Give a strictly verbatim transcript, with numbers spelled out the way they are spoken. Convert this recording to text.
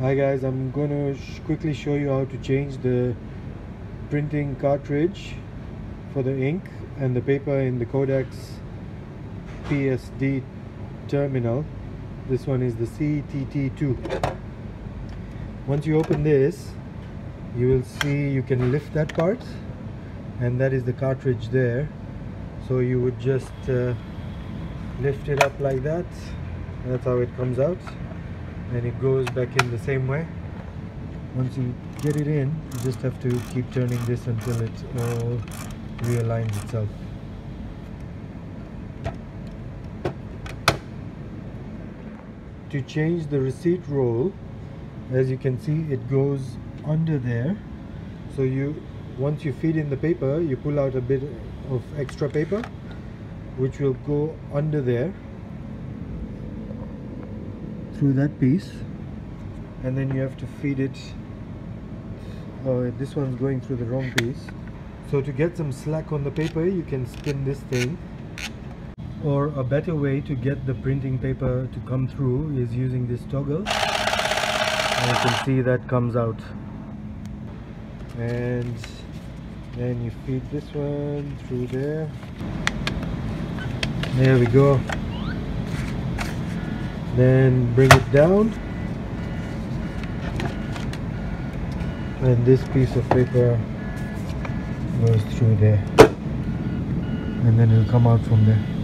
Hi guys, I'm going to sh quickly show you how to change the printing cartridge for the ink and the paper in the Codax P S D terminal. This one is the C T T two. Once you open this, you will see you can lift that part, and that is the cartridge there. So you would just uh, lift it up like that. That's how it comes out. And it goes back in the same way. Once you get it in, you just have to keep turning this until it all realigns itself. To change the receipt roll, as you can see, it goes under there. So you, once you feed in the paper, you pull out a bit of extra paper, which will go under there, through that piece, and then you have to feed it. Oh, this one's going through the wrong piece. So to get some slack on the paper, you can spin this thing. Or a better way to get the printing paper to come through is using this toggle. And you can see that comes out. And then you feed this one through there. There we go. Then bring it down, and this piece of paper goes through there, and then it'll come out from there.